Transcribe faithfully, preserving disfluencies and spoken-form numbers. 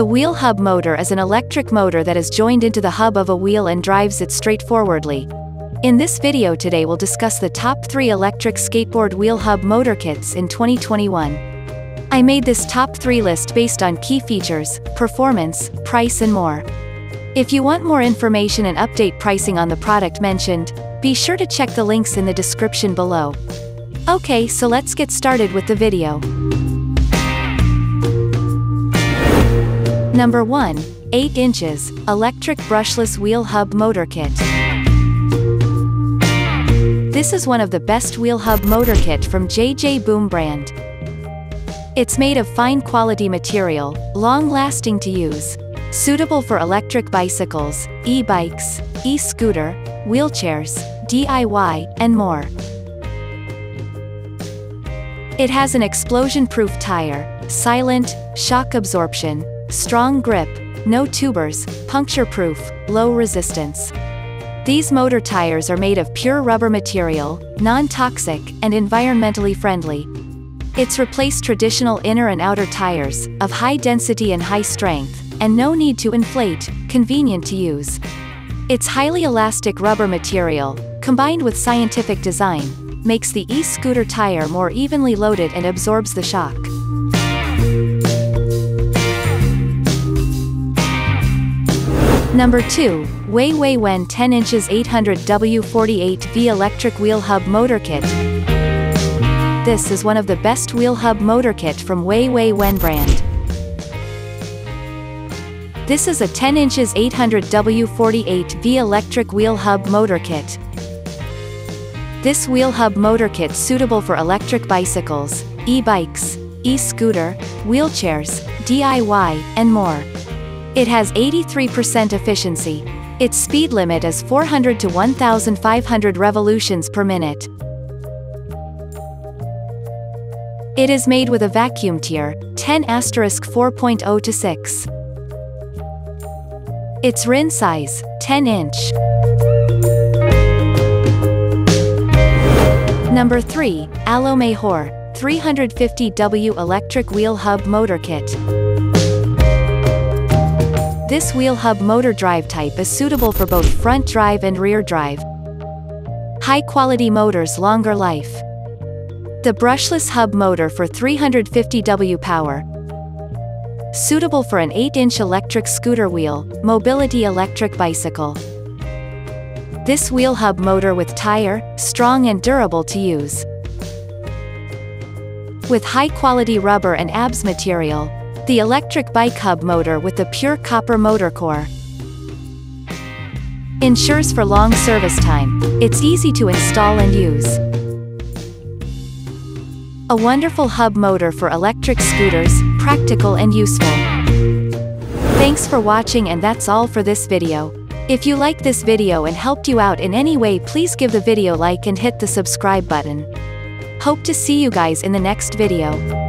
The wheel hub motor is an electric motor that is joined into the hub of a wheel and drives it straightforwardly. In this video today we'll discuss the top three electric skateboard wheel hub motor kits in twenty twenty-one. I made this top three list based on key features, performance, price and more. If you want more information and update pricing on the product mentioned, be sure to check the links in the description below. Okay, so let's get started with the video. Number one. eight inches, electric brushless wheel hub motor kit. This is one of the best wheel hub motor kit from J J Boom brand. It's made of fine quality material, long lasting to use, suitable for electric bicycles, e-bikes, e-scooter, wheelchairs, D I Y, and more. It has an explosion-proof tire, silent, shock absorption, strong grip, no tubers, puncture-proof, low resistance. These motor tires are made of pure rubber material, non-toxic, and environmentally friendly. It's replaced traditional inner and outer tires, of high density and high strength, and no need to inflate, convenient to use. Its highly elastic rubber material, combined with scientific design, makes the e-scooter tire more evenly loaded and absorbs the shock. Number two. Huihuiwen ten inches eight hundred watt forty-eight volt electric wheel hub motor kit. This is one of the best wheel hub motor kit from Huihuiwen brand. This is a ten inches eight hundred watt forty-eight volt electric wheel hub motor kit. This wheel hub motor kit suitable for electric bicycles, e-bikes, e-scooter, wheelchairs, D I Y, and more. It has eighty-three percent efficiency. Its speed limit is four hundred to one thousand five hundred revolutions per minute. It is made with a vacuum tier, ten four point oh to six. Its rim size, ten inch. Number three. Alomejor three hundred fifty watt electric wheel hub motor kit. This wheel hub motor drive type is suitable for both front drive and rear drive. High quality motors, longer life. The brushless hub motor for three hundred fifty watt power. Suitable for an eight inch electric scooter wheel, mobility electric bicycle. This wheel hub motor with tire, strong and durable to use. With high quality rubber and A B S material, the electric bike hub motor with the pure copper motor core. Ensures for long service time, it's easy to install and use. A wonderful hub motor for electric scooters, practical and useful. Thanks for watching, and that's all for this video. If you like this video and helped you out in any way, please give the video like and hit the subscribe button. Hope to see you guys in the next video.